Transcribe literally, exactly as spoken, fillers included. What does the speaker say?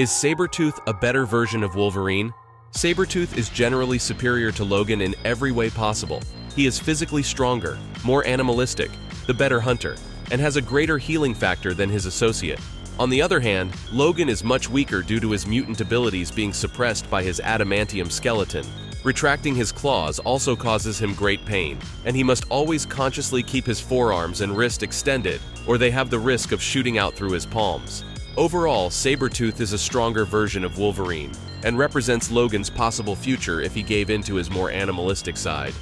Is Sabretooth a better version of Wolverine? Sabretooth is generally superior to Logan in every way possible. He is physically stronger, more animalistic, the better hunter, and has a greater healing factor than his associate. On the other hand, Logan is much weaker due to his mutant abilities being suppressed by his adamantium skeleton. Retracting his claws also causes him great pain, and he must always consciously keep his forearms and wrist extended, or they have the risk of shooting out through his palms. Overall, Sabretooth is a stronger version of Wolverine, and represents Logan's possible future if he gave in to his more animalistic side.